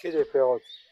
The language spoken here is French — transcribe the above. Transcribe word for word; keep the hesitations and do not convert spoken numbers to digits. pieds des perrottes.